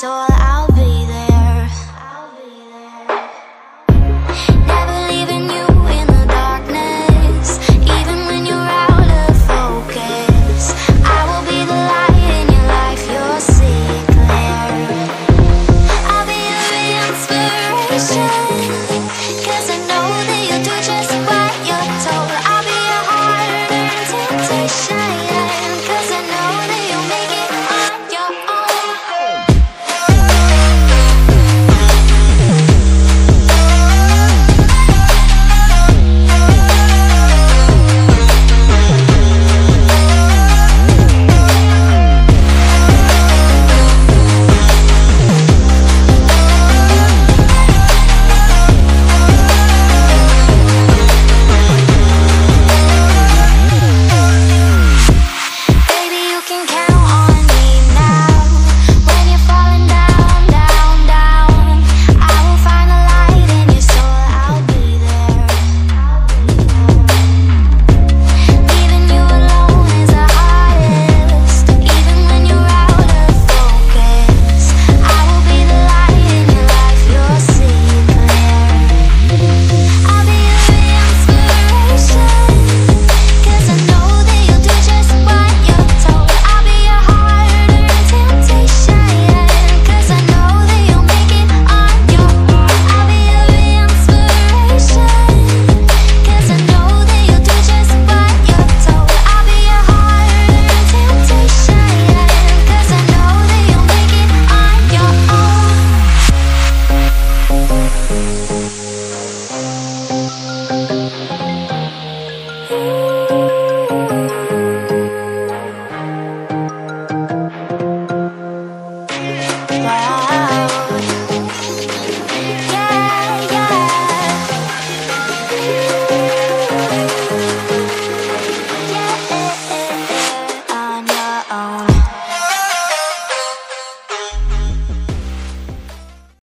so I'll be there. Never leaving you in the darkness, even when you're out of focus. I will be the light in your life, you'll see it clear. I'll be your inspiration.